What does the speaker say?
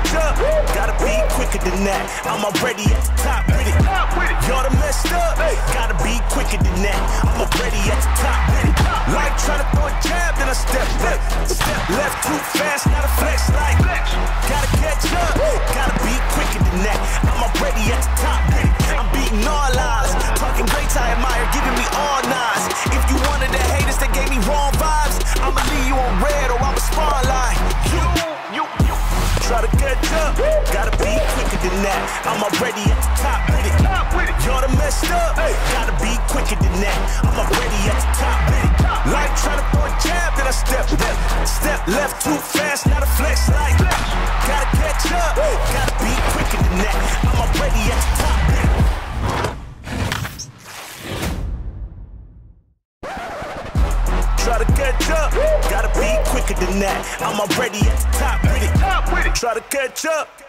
fed up. Gotta be quicker than that. I'm already at the top with it. Y'all done messed up. Gotta be quicker than that. I'm already at the top with it. Like tryna throw a jab, then I step left. Step left too fast, not a flex like. Gotta catch up. Gotta be quicker than that. I'm already at the top with it. I'm beating all odds. Talking greats I admire, giving me all nines. If you wanted the haters that gave me wrong vibes, I'ma leave you on red or I'ma spawn line. You try to catch up. Gotta be quicker than that. I'm already at the top with it. Y'all done messed up. Gotta be quicker than that. I'm already at the top with it. Like try to throw a jab, then I step left. Step left too fast, not a flex like. Gotta catch up. Gotta be quicker than that. I'm already at the top with it. Try to catch up, gotta be quicker than that. I'm already at the top with it. Try to catch up.